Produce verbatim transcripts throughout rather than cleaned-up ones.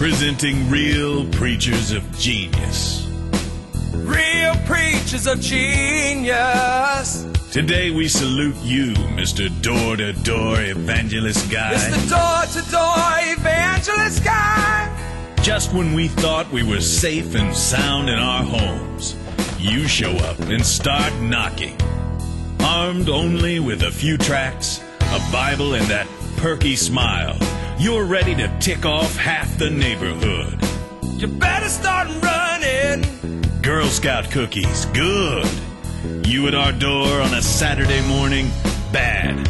Presenting Real Preachers of Genius. Real Preachers of Genius. Today we salute you, Mister Door-to-Door Evangelist Guy. Mister Door-to-Door Evangelist Guy. Just when we thought we were safe and sound in our homes, you show up and start knocking. Armed only with a few tracts, a Bible, and that perky smile, you're ready to tick off half the neighborhood. You better start running. Girl Scout cookies, good. You at our door on a Saturday morning, bad.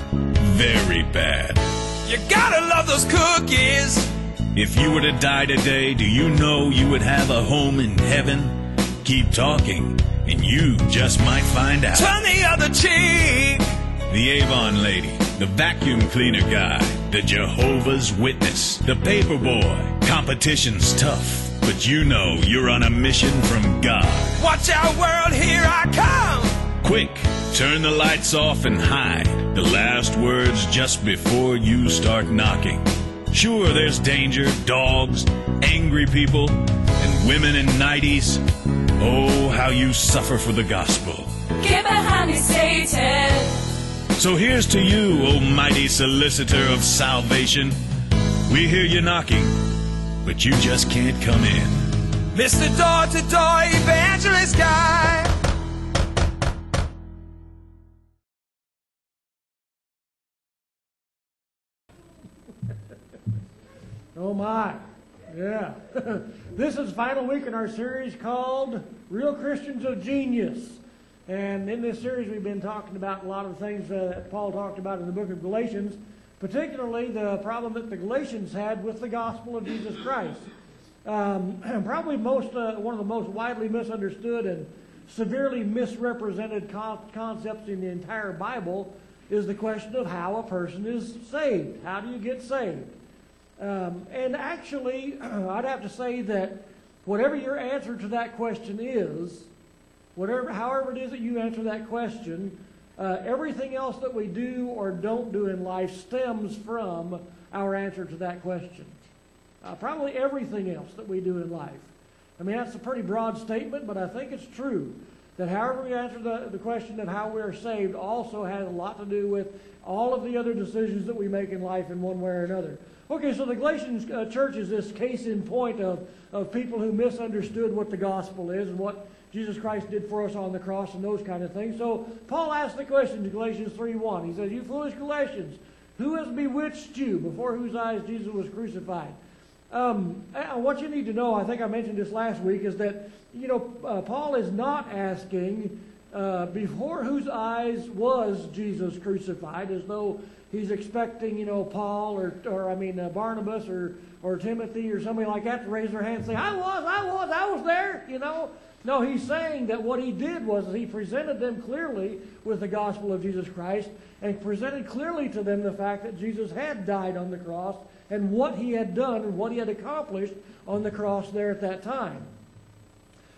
Very bad. You gotta love those cookies. If you were to die today, do you know you would have a home in heaven? Keep talking, and you just might find out. Turn the other cheek. The Avon lady, the vacuum cleaner guy, the Jehovah's Witness, the paper boy. Competition's tough, but you know you're on a mission from God. Watch out, world, here I come! Quick, turn the lights off and hide. The last words just before you start knocking. Sure, there's danger, dogs, angry people, and women in nineties. Oh, how you suffer for the gospel. Get behind me, Satan! So here's to you, O mighty solicitor of salvation. We hear you knocking, but you just can't come in. Mister Door-to-Door Evangelist Guy. Oh my, yeah. This is final week in our series called Real Christians of Genius. And in this series we've been talking about a lot of things uh, that Paul talked about in the book of Galatians, particularly the problem that the Galatians had with the gospel of Jesus Christ. Um, and probably most, uh, one of the most widely misunderstood and severely misrepresented con concepts in the entire Bible is the question of how a person is saved. How do you get saved? Um, and actually, I'd have to say that whatever your answer to that question is, Whatever, however it is that you answer that question, uh, everything else that we do or don't do in life stems from our answer to that question. Uh, probably everything else that we do in life. I mean, that's a pretty broad statement, but I think it's true that however we answer the, the question of how we are saved also has a lot to do with all of the other decisions that we make in life in one way or another. Okay, so the Galatian uh, church is this case in point of, of people who misunderstood what the gospel is and what Jesus Christ did for us on the cross and those kind of things. So Paul asked the question in Galatians three one. He says, "You foolish Galatians, who has bewitched you, before whose eyes Jesus was crucified?" Um, what you need to know, I think I mentioned this last week, is that, you know, uh, Paul is not asking uh, before whose eyes was Jesus crucified, as though he's expecting, you know, Paul or, or I mean, uh, Barnabas or, or Timothy or somebody like that to raise their hand and say, I was, I was, I was there, you know. No, he's saying that what he did was he presented them clearly with the gospel of Jesus Christ and presented clearly to them the fact that Jesus had died on the cross and what he had done and what he had accomplished on the cross there at that time.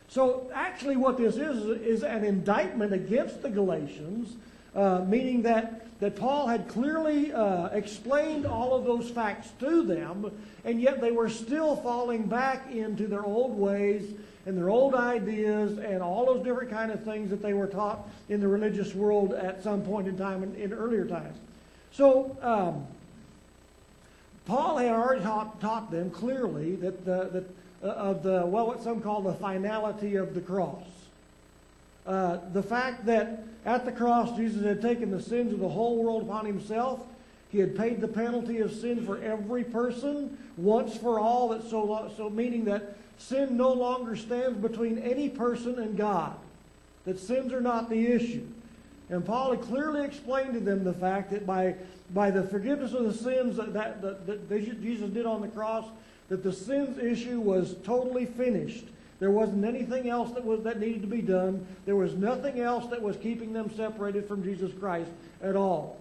So actually what this is is an indictment against the Galatians, uh, meaning that, that Paul had clearly uh, explained all of those facts to them, and yet they were still falling back into their old ways and their old ideas and all those different kind of things that they were taught in the religious world at some point in time in, in earlier times. So um, Paul had already taught, taught them clearly that the, that uh, of the well what some call the finality of the cross, uh, the fact that at the cross Jesus had taken the sins of the whole world upon himself. He had paid the penalty of sin for every person once for all. That so so meaning that sin no longer stands between any person and God, that sins are not the issue. And Paul had clearly explained to them the fact that by, by the forgiveness of the sins that, that, that, that Jesus did on the cross, that the sins issue was totally finished. There wasn't anything else that, was, that needed to be done. There was nothing else that was keeping them separated from Jesus Christ at all.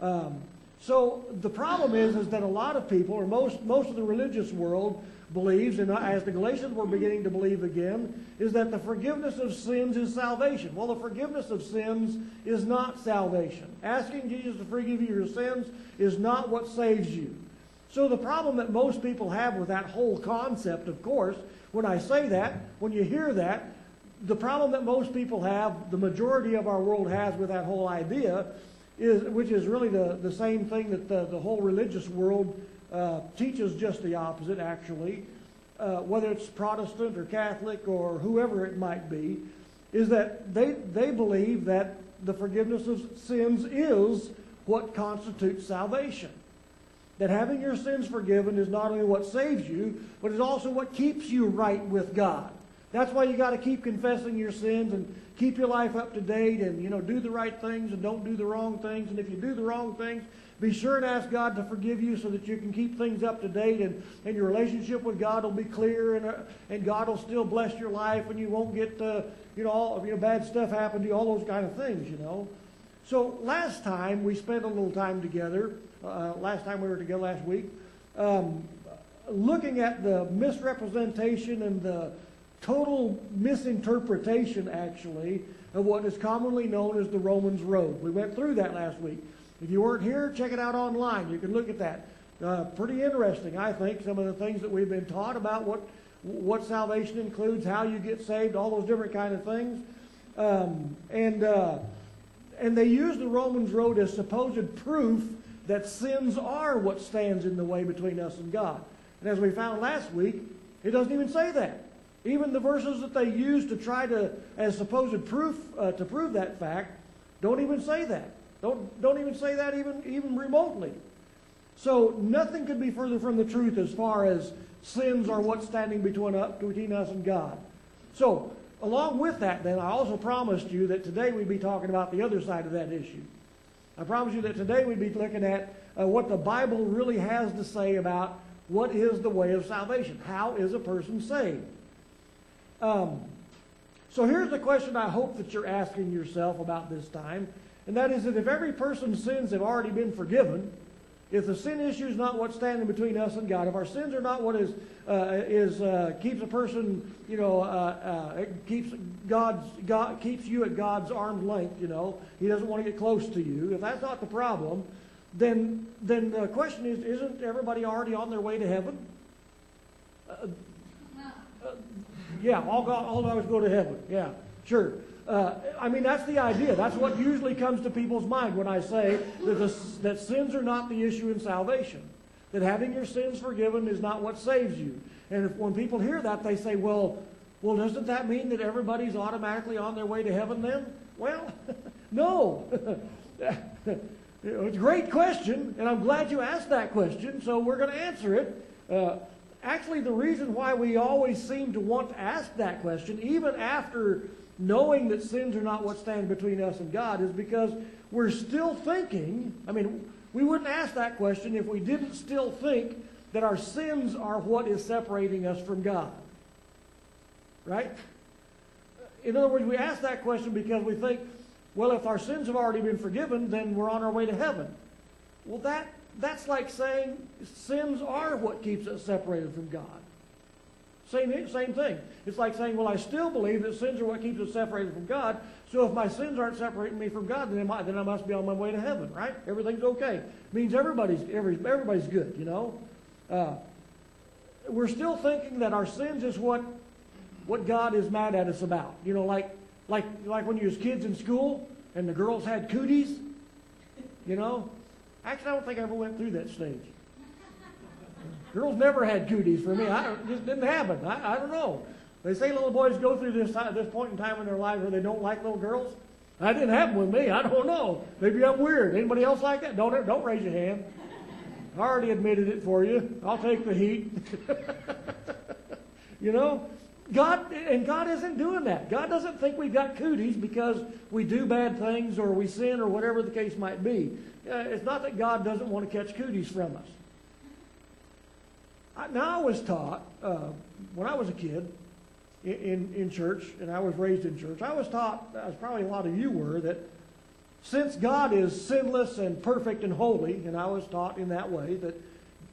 Um, so the problem is, is that a lot of people, or most, most of the religious world, believes, and as the Galatians were beginning to believe again, is that the forgiveness of sins is salvation. Well, the forgiveness of sins is not salvation. Asking Jesus to forgive you your sins is not what saves you. So the problem that most people have with that whole concept, of course, when I say that, when you hear that, the problem that most people have, the majority of our world has with that whole idea, is, which is really the, the same thing that the, the whole religious world uh, teaches, just the opposite actually, uh, whether it's Protestant or Catholic or whoever it might be, is that they, they believe that the forgiveness of sins is what constitutes salvation. That having your sins forgiven is not only what saves you, but it's also what keeps you right with God. That's why you got to keep confessing your sins and keep your life up to date, and, you know, do the right things and don't do the wrong things. And if you do the wrong things, be sure and ask God to forgive you so that you can keep things up to date, and, and your relationship with God will be clear, and, uh, and God will still bless your life, and you won't get, uh, you know, all, you know, bad stuff happen to you, all those kind of things, you know. So last time we spent a little time together, uh, last time we were together last week, um, looking at the misrepresentation and the total misinterpretation, actually, of what is commonly known as the Romans Road. We went through that last week. If you weren't here, check it out online. You can look at that. Uh, pretty interesting, I think, some of the things that we've been taught about what what salvation includes, how you get saved, all those different kind of things. Um, and uh, and they use the Romans Road as supposed proof that sins are what stands in the way between us and God. And as we found last week, it doesn't even say that. Even the verses that they use to try to, as supposed proof, uh, to prove that fact, don't even say that. Don't, don't even say that even, even remotely. So nothing could be further from the truth as far as sins are what's standing between, up, between us and God. So along with that, then, I also promised you that today we'd be talking about the other side of that issue. I promised you that today we'd be looking at uh, what the Bible really has to say about what is the way of salvation. How is a person saved? Um, so here's the question I hope that you're asking yourself about this time, and that is that if every person's sins have already been forgiven, if the sin issue is not what's standing between us and God, if our sins are not what is uh, is uh, keeps a person, you know, uh, uh, keeps God's God keeps you at God's arm's length, you know, He doesn't want to get close to you. If that's not the problem, then then the question is, isn't everybody already on their way to heaven? Uh, uh, Yeah, all God, all always go to heaven. Yeah, sure. Uh, I mean, that's the idea. That's what usually comes to people's mind when I say that, the, that sins are not the issue in salvation. That having your sins forgiven is not what saves you. And if, when people hear that, they say, well, well, doesn't that mean that everybody's automatically on their way to heaven then? Well, no. It's a great question, and I'm glad you asked that question, so we're going to answer it. Uh, Actually, the reason why we always seem to want to ask that question, even after knowing that sins are not what stands between us and God, is because we're still thinking, I mean, we wouldn't ask that question if we didn't still think that our sins are what is separating us from God. Right? In other words, we ask that question because we think, well, if our sins have already been forgiven, then we're on our way to heaven. Well, that That's like saying sins are what keeps us separated from God. Same, same thing. It's like saying, well, I still believe that sins are what keeps us separated from God, so if my sins aren't separating me from God, then I, then I must be on my way to heaven, right? Everything's okay. It means everybody's, every, everybody's good, you know? Uh, we're still thinking that our sins is what, what God is mad at us about. You know, like, like, like when you was kids in school and the girls had cooties, you know? Actually, I don't think I ever went through that stage. Girls never had cooties for me. I, it just didn't happen. I, I don't know. They say little boys go through this, this point in time in their life where they don't like little girls. That didn't happen with me. I don't know. Maybe I'm weird. Anybody else like that? Don't, don't raise your hand. I already admitted it for you. I'll take the heat. You know? God, and God isn't doing that. God doesn't think we've got cooties because we do bad things or we sin or whatever the case might be. Uh, it's not that God doesn't want to catch cooties from us. I, now, I was taught, uh, when I was a kid in, in, in church, and I was raised in church, I was taught, as probably a lot of you were, that since God is sinless and perfect and holy, and I was taught in that way that,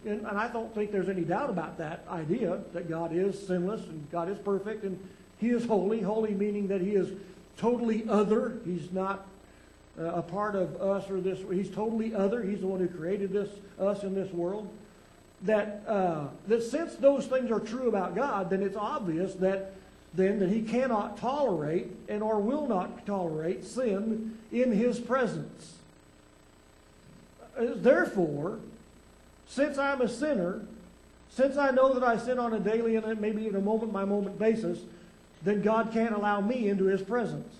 And, and I don't think there's any doubt about that idea, that God is sinless and God is perfect and He is holy. Holy meaning that He is totally other. He's not uh, a part of us or this. He's totally other. He's the one who created this us in this world. that uh, that since those things are true about God, then it's obvious that then that He cannot tolerate and or will not tolerate sin in His presence. Therefore, since I'm a sinner, since I know that I sin on a daily and maybe even a moment-by-moment basis, then God can't allow me into His presence.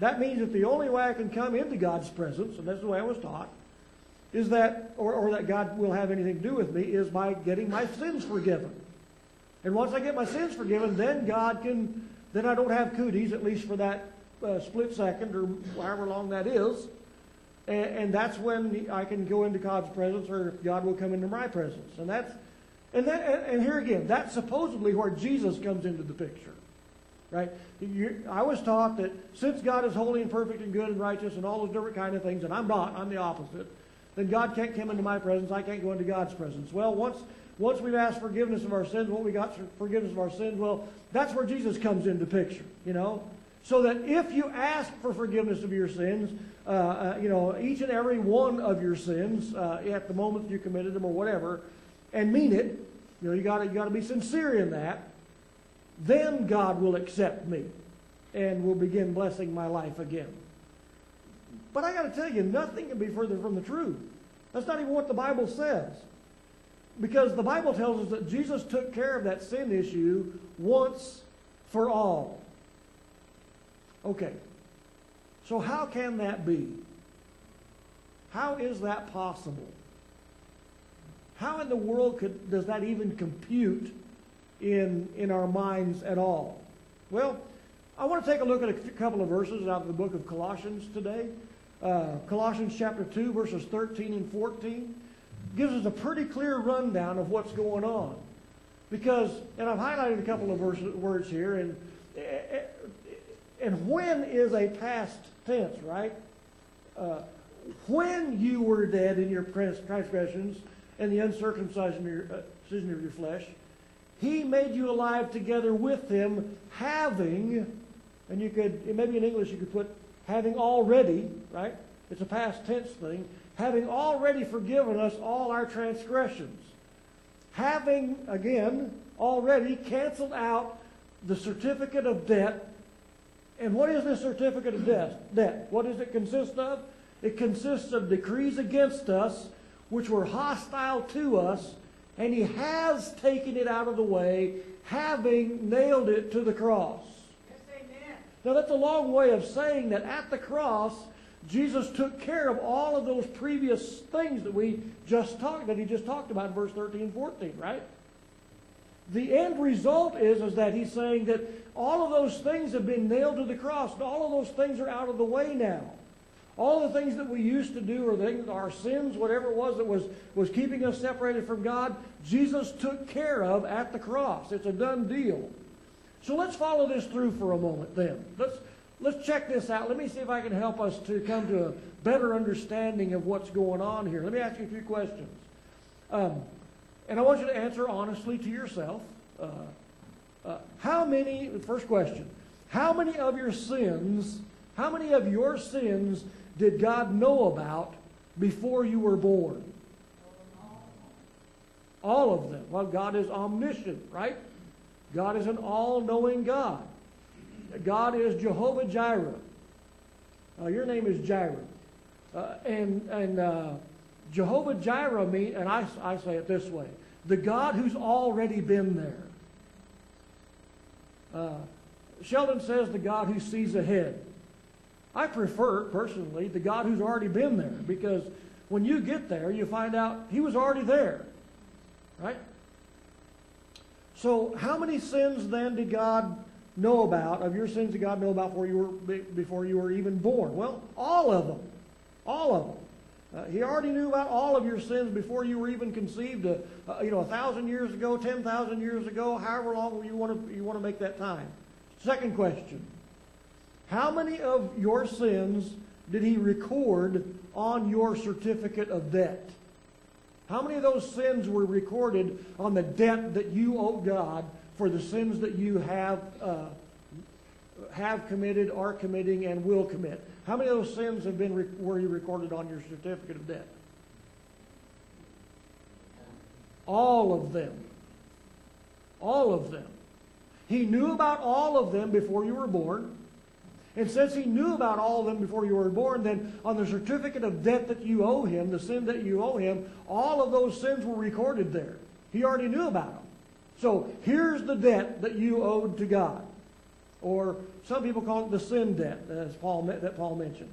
That means that the only way I can come into God's presence, and that's the way I was taught, is that, or, or that God will have anything to do with me, is by getting my sins forgiven. And once I get my sins forgiven, then God can, then I don't have cooties, at least for that uh, split second or however long that is. And, and that's when I can go into God's presence, or God will come into my presence. And that's, and that, and here again, that's supposedly where Jesus comes into the picture. Right? You, I was taught that since God is holy and perfect and good and righteous and all those different kind of things, and I'm not, I'm the opposite, then God can't come into my presence, I can't go into God's presence. Well, once once we've asked forgiveness of our sins, what we got forgiveness of our sins, well, that's where Jesus comes into picture, you know? So that if you ask for forgiveness of your sins, uh, uh, you know, each and every one of your sins, uh, at the moment you committed them or whatever, and mean it, you know, you gotta, you gotta be sincere in that, then God will accept me and will begin blessing my life again. But I got to tell you, nothing can be further from the truth. That's not even what the Bible says. Because the Bible tells us that Jesus took care of that sin issue once for all. Okay. So how can that be? How is that possible? How in the world could, does that even compute in, in our minds at all? Well, I want to take a look at a couple of verses out of the book of Colossians today. Uh, Colossians chapter two, verses thirteen and fourteen, gives us a pretty clear rundown of what's going on. Because, and I've highlighted a couple of verse, words here, and, and when is a past tense, right? Uh, when you were dead in your transgressions and the uncircumcision of your flesh, He made you alive together with Him, having, and you could, maybe in English you could put, having already, right? It's a past tense thing. Having already forgiven us all our transgressions. Having, again, already canceled out the certificate of debt. And what is this certificate of debt? What does it consist of? It consists of decrees against us, which were hostile to us, and He has taken it out of the way, having nailed it to the cross. Yes, amen. Now that's a long way of saying that at the cross, Jesus took care of all of those previous things that we just talked, that He just talked about in verse thirteen and fourteen, right? The end result is, is that He's saying that all of those things have been nailed to the cross, and all of those things are out of the way now. All the things that we used to do, or things, our sins, whatever it was that was, was keeping us separated from God, Jesus took care of at the cross. It's a done deal. So let's follow this through for a moment then. Let's, let's check this out. Let me see if I can help us to come to a better understanding of what's going on here. Let me ask you a few questions. Um, and I want you to answer honestly to yourself. Uh, uh, how many, first question, how many of your sins, how many of your sins did God know about before you were born? All of them. Well, God is omniscient, right? God is an all-knowing God. God is Jehovah-Jireh. Uh, your name is Jireh. Uh, and and uh, Jehovah-Jireh means, and I, I say it this way, the God who's already been there. Uh, Sheldon says the God who sees ahead. I prefer, personally, the God who's already been there, because when you get there, you find out He was already there, right? So how many sins then did God know about, of your sins did God know about before you were, before you were even born? Well, all of them, all of them. Uh, he already knew about all of your sins before you were even conceived, uh, uh, you know, a thousand years ago, ten thousand years ago, however long you want to, you want to make that time. Second question. How many of your sins did He record on your certificate of debt? How many of those sins were recorded on the debt that you owe God for the sins that you have uh, have committed, are committing, and will commit? How many of those sins have been were you recorded on your certificate of debt? All of them. All of them. He knew about all of them before you were born. And since He knew about all of them before you were born, then on the certificate of debt that you owe Him, the sin that you owe Him, all of those sins were recorded there. He already knew about them. So here's the debt that you owed to God. Or some people call it the sin debt, as Paul, that Paul mentioned.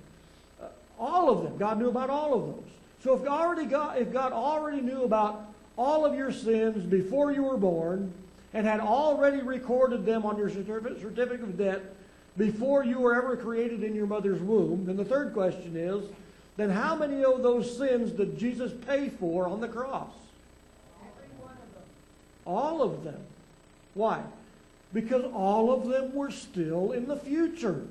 Uh, all of them. God knew about all of those. So if God, already got, if God already knew about all of your sins before you were born, and had already recorded them on your certificate of debt before you were ever created in your mother's womb, then the third question is, then how many of those sins did Jesus pay for on the cross? Every one of them. All of them. Why? Because all of them were still in the future.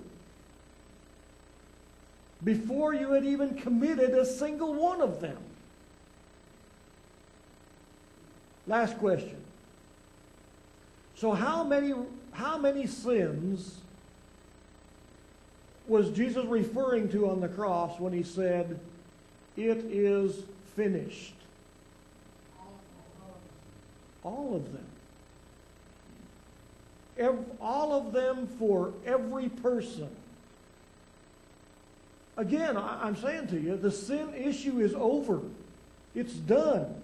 Before you had even committed a single one of them. Last question. So how many, how many sins was Jesus referring to on the cross when He said, "It is finished"? All of them. Every, all of them for every person. Again, I, I'm saying to you, the sin issue is over. It's done.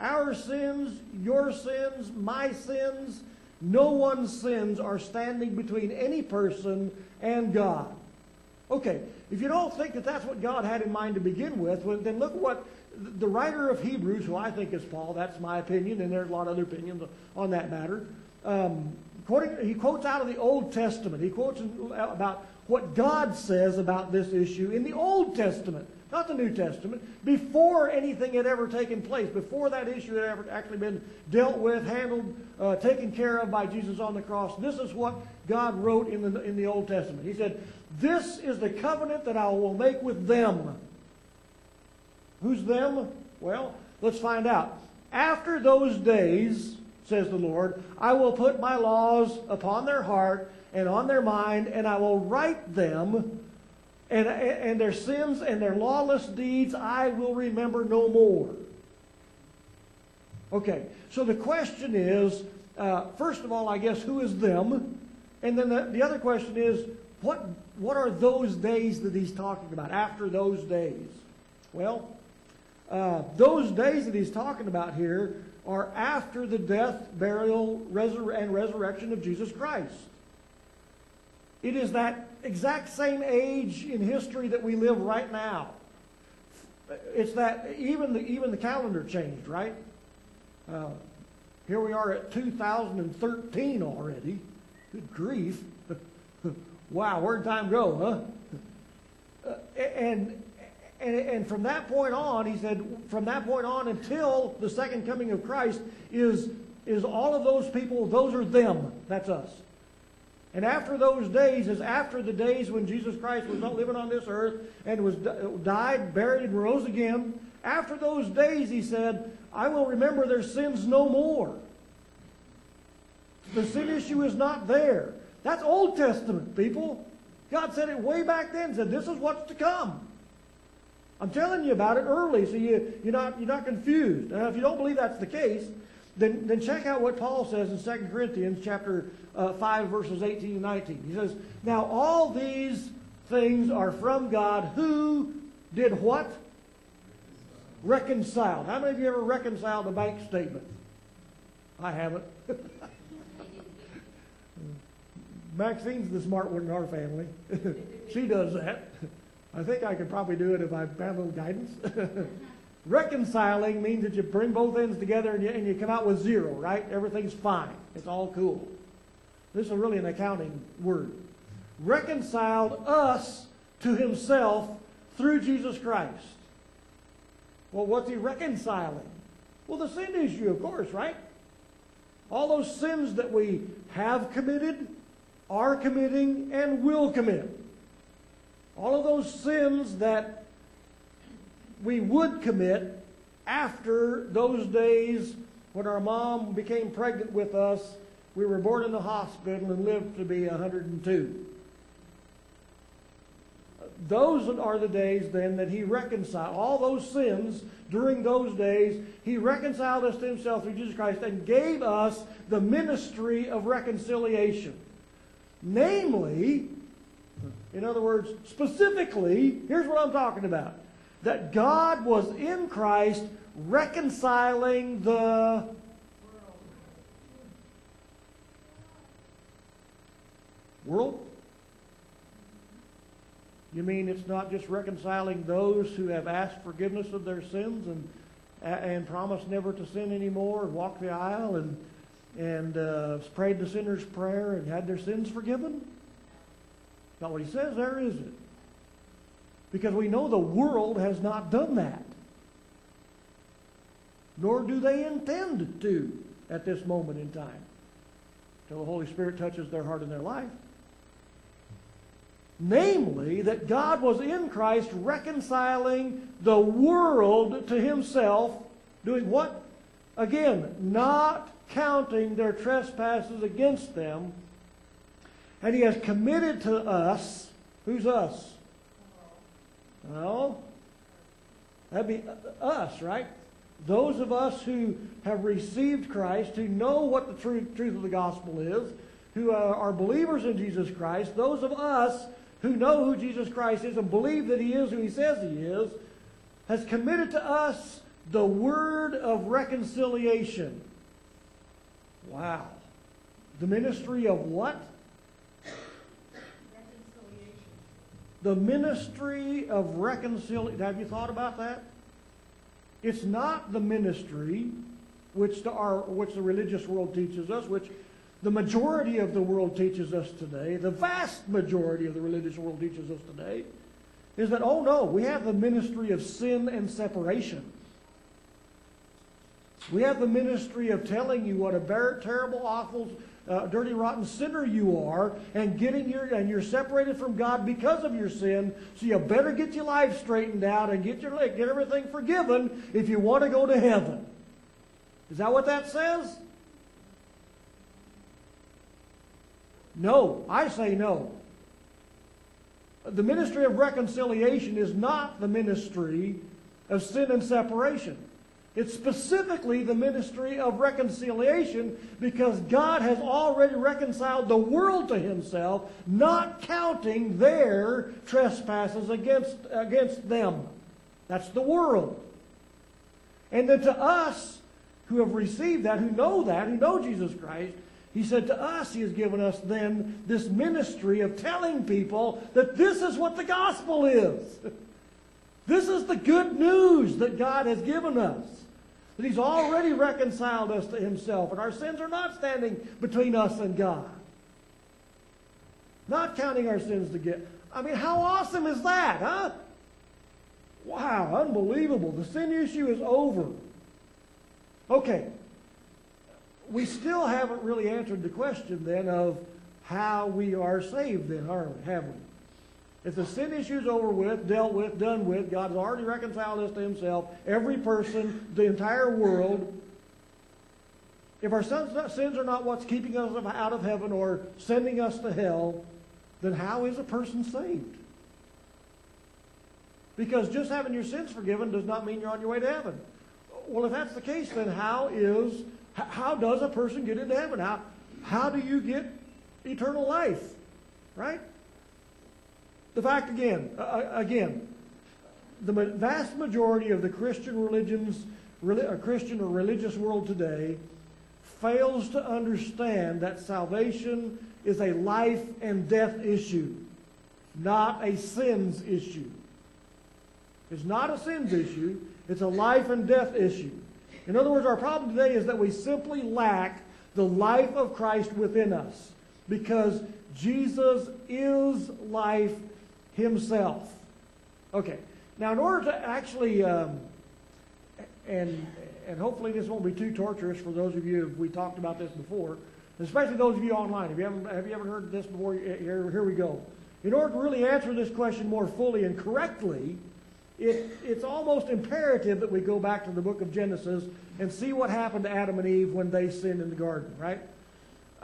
Our sins, your sins, my sins, no one's sins are standing between any person and God. Okay, if you don't think that that's what God had in mind to begin with, well, then look what the writer of Hebrews, who I think is Paul, that's my opinion, and there's a lot of other opinions on that matter. Um, quoting, he quotes out of the Old Testament. He quotes about what God says about this issue in the Old Testament, not the New Testament, before anything had ever taken place, before that issue had ever actually been dealt with, handled, uh, taken care of by Jesus on the cross. This is what God wrote in the, in the Old Testament. He said, "This is the covenant that I will make with them." Who's them? Well, let's find out. "After those days, says the Lord, I will put my laws upon their heart and on their mind, and I will write them. And, and their sins and their lawless deeds I will remember no more." Okay, so the question is, uh, first of all, I guess, who is them? And then the, the other question is, what, what are those days that He's talking about, after those days? Well, uh, those days that He's talking about here are after the death, burial, resur- and resurrection of Jesus Christ. It is that exact same age in history that we live right now. It's that even the, even the calendar changed, right? Uh, here we are at two thousand thirteen already. Good grief. Wow, where'd time go, huh? Uh, and, and, and from that point on, he said, from that point on until the second coming of Christ is, is all of those people, those are them. That's us. And after those days is after the days when Jesus Christ was not living on this earth and was died, buried, and rose again. After those days, He said, I will remember their sins no more. The sin issue is not there. That's Old Testament, people. God said it way back then, said this is what's to come. I'm telling you about it early so you, you're, not, you're not confused. Now, if you don't believe that's the case, Then, then check out what Paul says in Second Corinthians chapter uh, five, verses eighteen and nineteen. He says, "Now all these things are from God, who did what? Reconciled." How many of you ever reconciled a bank statement? I haven't. Maxine's the smart one in our family. She does that. I think I could probably do it if I had a little guidance. Reconciling means that you bring both ends together and you, and you come out with zero, right? Everything's fine. It's all cool. This is really an accounting word. Reconciled us to Himself through Jesus Christ. Well, what's He reconciling? Well, the sin issue, of course, right? All those sins that we have committed, are committing, and will commit. All of those sins that we would commit after those days when our mom became pregnant with us. We were born in the hospital and lived to be one hundred and two. Those are the days then that he reconciled all those sins. During those days, he reconciled us to himself through Jesus Christ and gave us the ministry of reconciliation. Namely, in other words, specifically, here's what I'm talking about. That God was in Christ reconciling the world. You mean it's not just reconciling those who have asked forgiveness of their sins and and promised never to sin anymore and walked the aisle and and uh, prayed the sinner's prayer and had their sins forgiven? Not what he says there, is it? Because we know the world has not done that. Nor do they intend to at this moment in time. Till the Holy Spirit touches their heart and their life. Namely, that God was in Christ reconciling the world to himself. Doing what? Again, not counting their trespasses against them. And he has committed to us. Who's us? Well, that'd be us, right? Those of us who have received Christ, who know what the true truth of the gospel is, who are believers in Jesus Christ, those of us who know who Jesus Christ is and believe that he is who he says he is, has committed to us the word of reconciliation. Wow. The ministry of what? The ministry of reconciliation. Have you thought about that? It's not the ministry which the, our, which the religious world teaches us, which the majority of the world teaches us today, the vast majority of the religious world teaches us today, is that, oh no, we have the ministry of sin and separation. We have the ministry of telling you what a bare, terrible, awful, Uh, dirty, rotten sinner you are, and getting your and you're separated from God because of your sin. So you better get your life straightened out and get your get everything forgiven if you want to go to heaven. Is that what that says? No, I say no. The ministry of reconciliation is not the ministry of sin and separation. It's specifically the ministry of reconciliation because God has already reconciled the world to himself, not counting their trespasses against, against them. That's the world. And then to us who have received that, who know that, who know Jesus Christ, he said to us, he has given us then this ministry of telling people that this is what the gospel is. This is the good news that God has given us. That he's already reconciled us to himself. And our sins are not standing between us and God. Not counting our sins together. I mean, how awesome is that, huh? Wow, unbelievable. The sin issue is over. Okay. We still haven't really answered the question then of how we are saved then, are we? Have we? If the sin issue is over with, dealt with, done with, God has already reconciled us to himself, every person, the entire world. If our sins are not what's keeping us out of heaven or sending us to hell, then how is a person saved? Because just having your sins forgiven does not mean you're on your way to heaven. Well, if that's the case, then how is, how does a person get into heaven? How, how do you get eternal life? Right? The fact again, uh, again, the vast majority of the Christian religions, rel- Christian or religious world today fails to understand that salvation is a life and death issue, not a sins issue. It's not a sins issue, it's a life and death issue. In other words, our problem today is that we simply lack the life of Christ within us because Jesus is life himself. Okay. Now, in order to actually, um, and and hopefully this won't be too torturous for those of you, if we talked about this before, especially those of you online. If you haven't, have you ever heard this before? Here, here we go. In order to really answer this question more fully and correctly, it, it's almost imperative that we go back to the book of Genesis and see what happened to Adam and Eve when they sinned in the garden, right?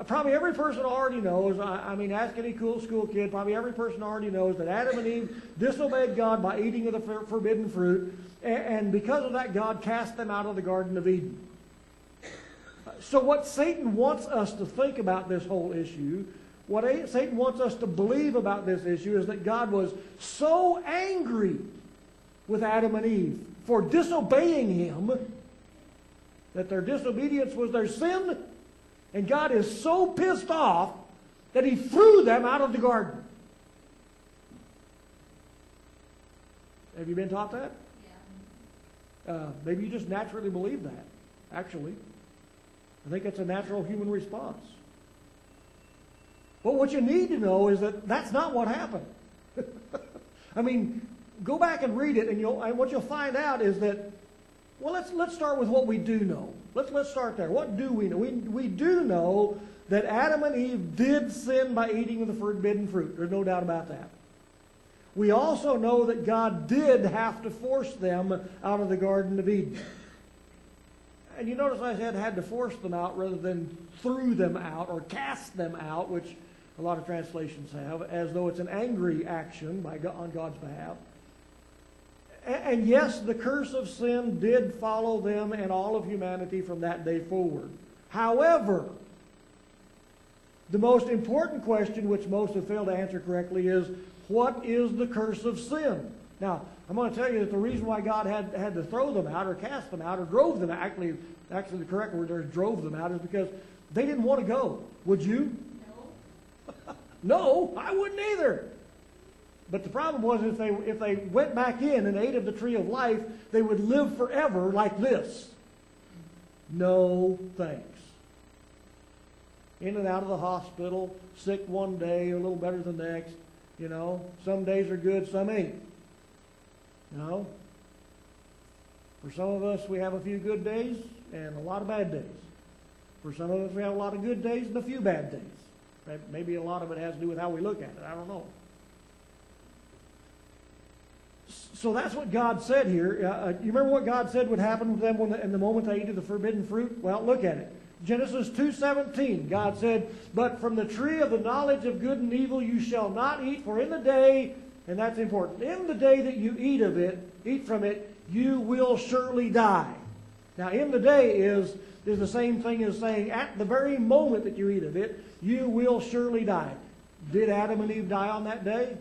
Probably every person already knows, I, I mean, ask any cool school kid, probably every person already knows that Adam and Eve disobeyed God by eating of the for, forbidden fruit, and, and because of that, God cast them out of the Garden of Eden. So what Satan wants us to think about this whole issue, what a, Satan wants us to believe about this issue, is that God was so angry with Adam and Eve for disobeying him, that their disobedience was their sin, and God is so pissed off that he threw them out of the garden. Have you been taught that? Yeah. Uh, maybe you just naturally believe that, actually. I think it's a natural human response. But what you need to know is that that's not what happened. I mean, go back and read it, and, you'll, and what you'll find out is that, well, let's, let's start with what we do know. Let's, let's start there. What do we know? We, we do know that Adam and Eve did sin by eating of the forbidden fruit. There's no doubt about that. We also know that God did have to force them out of the Garden of Eden. And you notice I said had to force them out rather than threw them out or cast them out, which a lot of translations have, as though it's an angry action by God, on God's behalf. And yes, the curse of sin did follow them and all of humanity from that day forward. However, the most important question, which most have failed to answer correctly, is what is the curse of sin? Now, I'm going to tell you that the reason why God had, had to throw them out or cast them out or drove them out, actually, actually the correct word there is drove them out, is because they didn't want to go. Would you? No. No, I wouldn't either. But the problem was if they, if they went back in and ate of the tree of life, they would live forever like this. No thanks. In and out of the hospital, sick one day, a little better the next. You know, some days are good, some ain't. You know? For some of us, we have a few good days and a lot of bad days. For some of us, we have a lot of good days and a few bad days. Maybe a lot of it has to do with how we look at it. I don't know. So that's what God said here. Uh, you remember what God said would happen to them when the, in the moment they ate of the forbidden fruit? Well, look at it. Genesis two seventeen, God said, "But from the tree of the knowledge of good and evil you shall not eat, for in the day," and that's important, "in the day that you eat of it, eat from it, you will surely die." Now, "in the day" is, is the same thing as saying, at the very moment that you eat of it, you will surely die. Did Adam and Eve die on that day?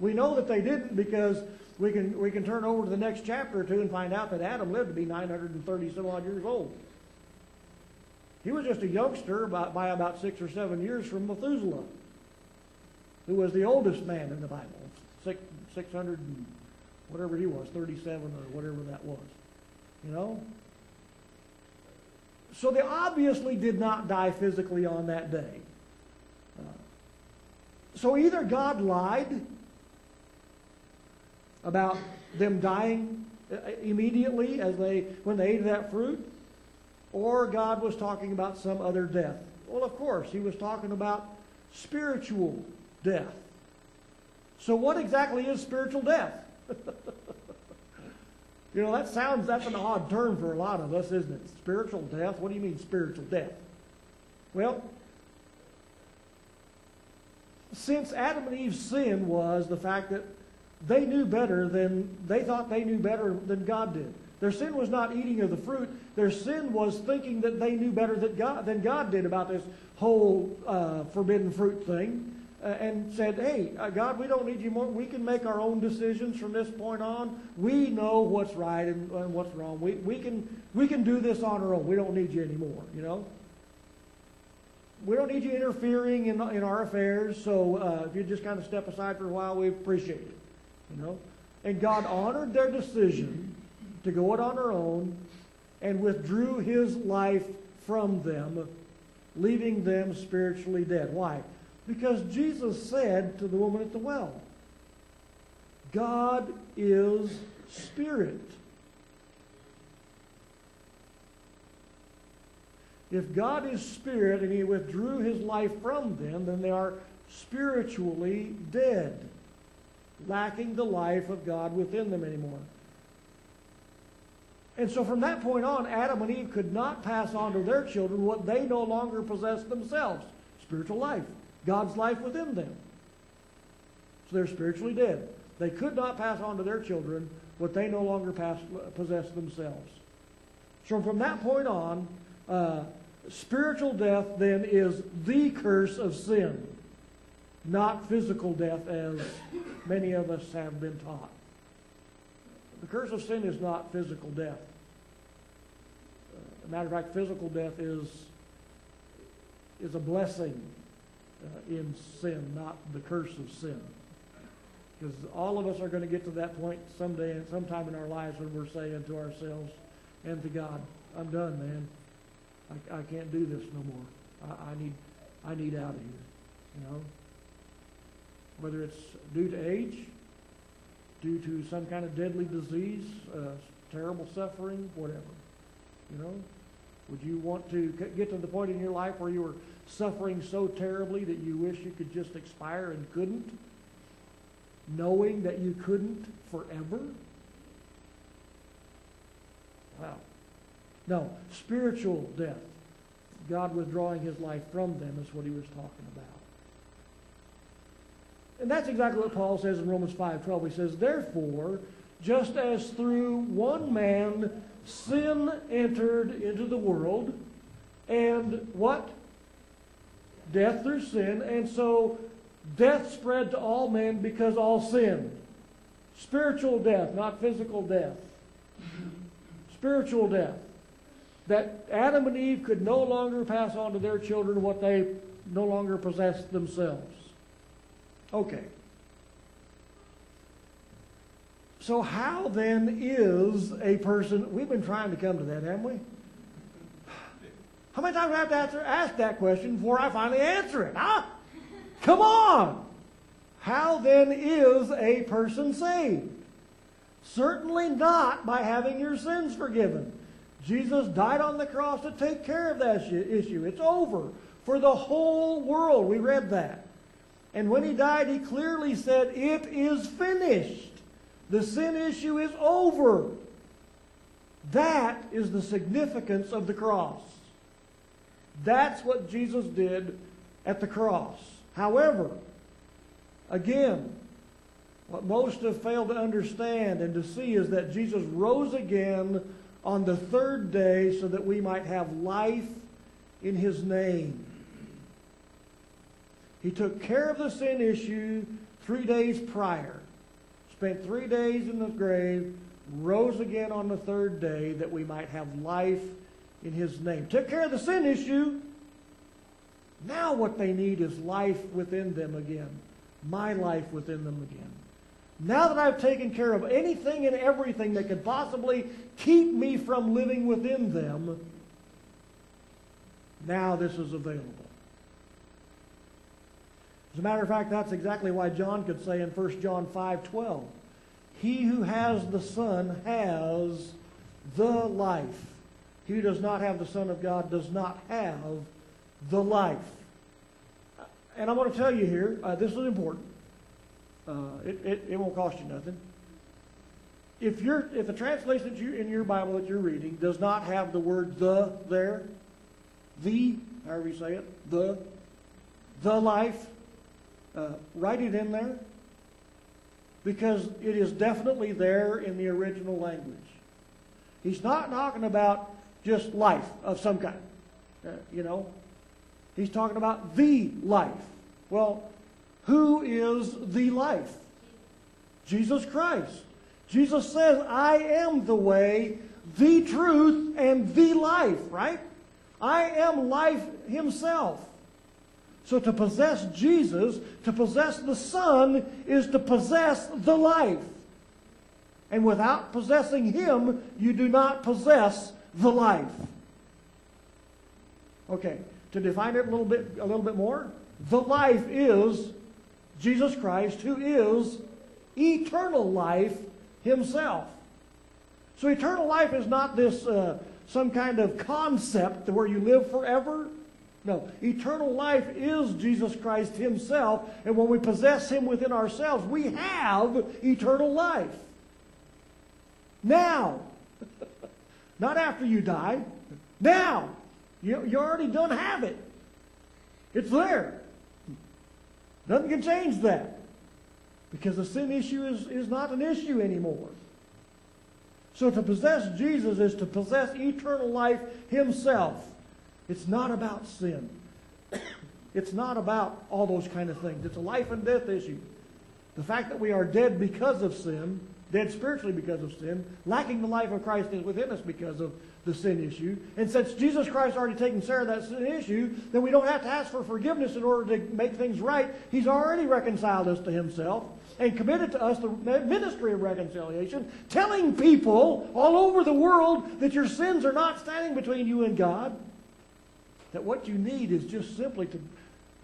We know that they didn't, because We can, we can turn over to the next chapter or two and find out that Adam lived to be nine hundred thirty some odd years old. He was just a youngster by, by about six or seven years from Methuselah, who was the oldest man in the Bible, six, 600 and whatever he was, thirty-seven or whatever that was. You know? So they obviously did not die physically on that day. Uh, so either God lied about them dying immediately as they when they ate that fruit, or God was talking about some other death. Well, of course, he was talking about spiritual death. So what exactly is spiritual death? You know, that sounds, that's an odd term for a lot of us, isn't it? Spiritual death? What do you mean spiritual death? Well, since Adam and Eve's sin was the fact that They knew better than, they thought they knew better than God did. Their sin was not eating of the fruit. Their sin was thinking that they knew better than God, than God did about this whole uh, forbidden fruit thing. Uh, and said, hey, uh, God, we don't need you more. We can make our own decisions from this point on. We know what's right and, and what's wrong. We, we, can, we can do this on our own. We don't need you anymore, you know. We don't need you interfering in, in our affairs. So uh, if you just kind of step aside for a while, we appreciate it. You know? And God honored their decision to go it on their own and withdrew his life from them, leaving them spiritually dead. Why? Because Jesus said to the woman at the well, God is spirit. If God is spirit and he withdrew his life from them, then they are spiritually dead, lacking the life of God within them anymore. And so from that point on, Adam and Eve could not pass on to their children what they no longer possessed themselves, spiritual life, God's life within them. So they're spiritually dead. They could not pass on to their children what they no longer pass, possess themselves. So from that point on, uh, spiritual death then is the curse of sin, not physical death as many of us have been taught. The curse of sin is not physical death. As a matter of fact, physical death is, is a blessing uh, in sin, not the curse of sin. Because all of us are going to get to that point someday and sometime in our lives when we're saying to ourselves and to God, I'm done, man. I, I can't do this no more. I, I need I need out of here. You know? Whether it's due to age, due to some kind of deadly disease, uh, terrible suffering, whatever. You know? Would you want to get to the point in your life where you were suffering so terribly that you wish you could just expire and couldn't? Knowing that you couldn't forever? Wow. No, spiritual death. God withdrawing his life from them is what he was talking about. And that's exactly what Paul says in Romans five twelve. He says, therefore, just as through one man sin entered into the world, and what? Death through sin, and so death spread to all men because all sinned. Spiritual death, not physical death. Spiritual death. That Adam and Eve could no longer pass on to their children what they no longer possessed themselves. Okay. So how then is a person... We've been trying to come to that, haven't we? How many times do I have to answer, ask that question before I finally answer it? Huh? Come on! How then is a person saved? Certainly not by having your sins forgiven. Jesus died on the cross to take care of that issue. It's over for the whole world. We read that. And when he died, he clearly said, it is finished. The sin issue is over. That is the significance of the cross. That's what Jesus did at the cross. However, again, what most have failed to understand and to see is that Jesus rose again on the third day so that we might have life in his name. He took care of the sin issue three days prior, spent three days in the grave, rose again on the third day that we might have life in his name. Took care of the sin issue. Now what they need is life within them again, my life within them again. Now that I've taken care of anything and everything that could possibly keep me from living within them, now this is available. As a matter of fact, that's exactly why John could say in First John five twelve, he who has the Son has the life. He who does not have the Son of God does not have the life. And I'm going to tell you here, uh, this is important. Uh, it, it, it won't cost you nothing. If, you're, if the translation that you, in your Bible that you're reading does not have the word the there, the, however you say it, the, the life, uh, write it in there. Because it is definitely there in the original language. He's not talking about just life of some kind. Uh, you know, he's talking about the life. Well, who is the life? Jesus Christ. Jesus says, I am the way, the truth, and the life, right? I am life himself. So to possess Jesus, to possess the Son, is to possess the life. And without possessing him, you do not possess the life. Okay, to define it a little bit, a little bit more, the life is Jesus Christ, who is eternal life himself. So eternal life is not this uh, some kind of concept where you live forever. No, eternal life is Jesus Christ himself, and when we possess him within ourselves, we have eternal life. Now, Not after you died. Now. You, you already don't have it. It's there. Nothing can change that. Because the sin issue is, is not an issue anymore. So to possess Jesus is to possess eternal life himself. It's not about sin. It's not about all those kind of things. It's a life and death issue. The fact that we are dead because of sin, dead spiritually because of sin, lacking the life of Christ is within us because of the sin issue. And since Jesus Christ already taken care of that sin issue, then we don't have to ask for forgiveness in order to make things right. He's already reconciled us to himself and committed to us the ministry of reconciliation, telling people all over the world that your sins are not standing between you and God, that what you need is just simply to,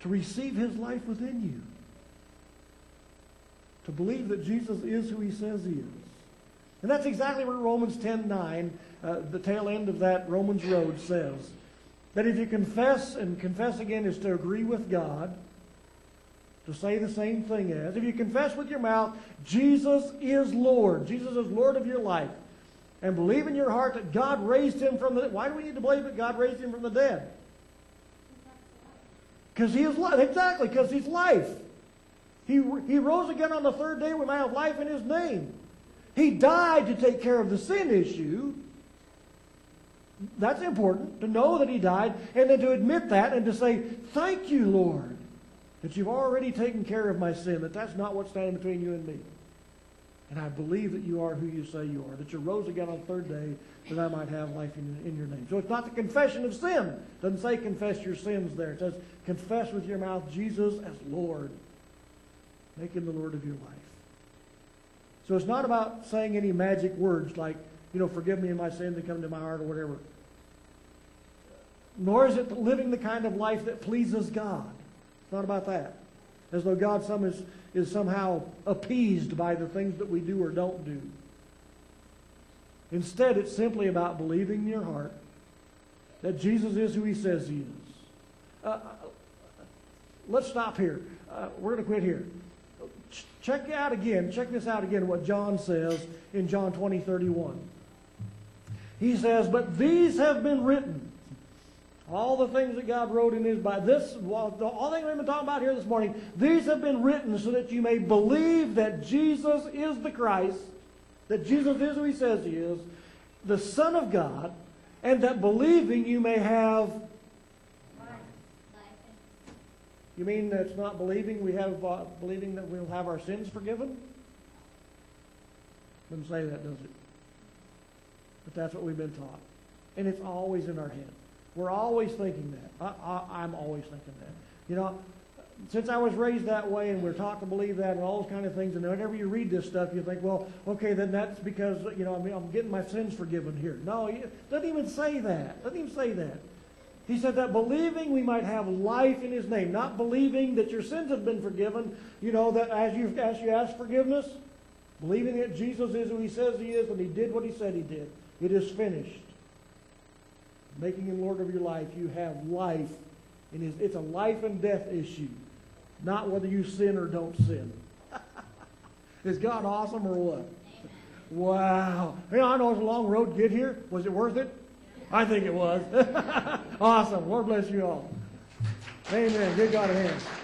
to receive his life within you. To believe that Jesus is who he says he is. And that's exactly what Romans ten nine, uh, the tail end of that Romans Road, says. That if you confess, and confess again is to agree with God, to say the same thing as, if you confess with your mouth, Jesus is Lord. Jesus is Lord of your life. And believe in your heart that God raised him from the dead. Why do we need to believe that God raised him from the dead? Because he is life. Exactly, because he's life. He, he rose again on the third day. We might have life in his name. He died to take care of the sin issue. That's important, to know that he died, and then to admit that and to say, thank you, Lord, that you've already taken care of my sin, that that's not what's standing between you and me. And I believe that you are who you say you are, that you rose again on the third day, that I might have life in, in your name. So it's not the confession of sin. It doesn't say confess your sins there. It says confess with your mouth Jesus as Lord. Make him the Lord of your life. So it's not about saying any magic words like, you know, forgive me in my sin to come to my heart or whatever. Nor is it living the kind of life that pleases God. It's not about that. As though God some is, is somehow appeased by the things that we do or don't do. Instead, it's simply about believing in your heart that Jesus is who he says he is. Uh, let's stop here. Uh, we're going to quit here. Check out again, check this out again, what John says in John twenty thirty-one. He says, but these have been written. All the things that God wrote in his Bible, this, all the things we've been talking about here this morning, these have been written so that you may believe that Jesus is the Christ, that Jesus is who he says he is, the Son of God, and that believing you may have... You mean that's not believing? We have uh, believing that we'll have our sins forgiven? Doesn't say that, does it? But that's what we've been taught, and it's always in our head. We're always thinking that. I, I, I'm always thinking that. You know, since I was raised that way, and we're taught to believe that, and all those kind of things. And whenever you read this stuff, you think, well, okay, then that's because you know I mean, I'm getting my sins forgiven here. No, it doesn't even say that. Doesn't even say that. He said that believing we might have life in his name. Not believing that your sins have been forgiven. You know, that as you, as you ask forgiveness. Believing that Jesus is who he says he is. And he did what he said he did. It is finished. Making him Lord of your life. You have life. In his, it's a life and death issue. Not whether you sin or don't sin. Is God awesome or what? Wow. You know, I know it's a long road to get here. Was it worth it? I think it was. Awesome. Lord bless you all. Amen. Good God in hand.